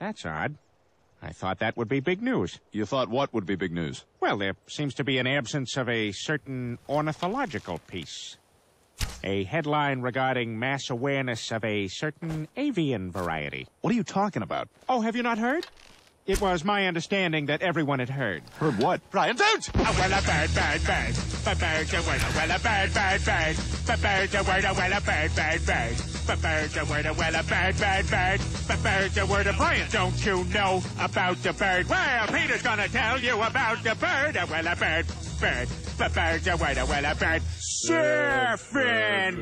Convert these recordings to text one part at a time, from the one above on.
That's odd. I thought that would be big news. You thought what would be big news? Well, there seems to be an absence of a certain ornithological piece. A headline regarding mass awareness of a certain avian variety. What are you talking about? Oh, have you not heard? It was my understanding that everyone had heard. Heard what? Brian, don't! Well, a bird, bird, bird. But bird's a word, well, a bird, bird, bird. But bird's a word, well, a bird, bird, bird. But bird's a word, well, a bird, bird, bird. But bird's a word, Brian, don't you know about the bird? Well, Peter's gonna tell you about the bird. Well, a bird, bird. But bird's a word, well, a bird. Surfing!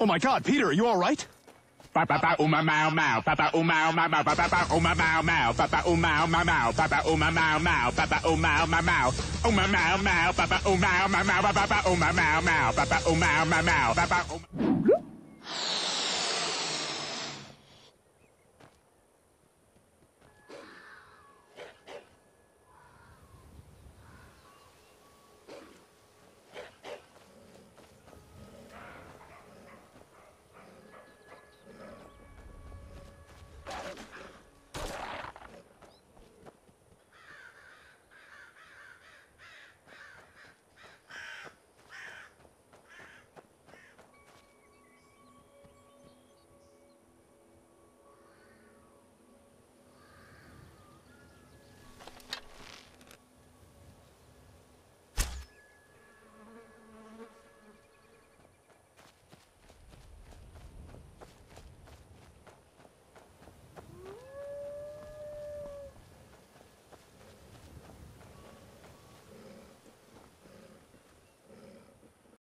Oh my God, Peter, are you all right?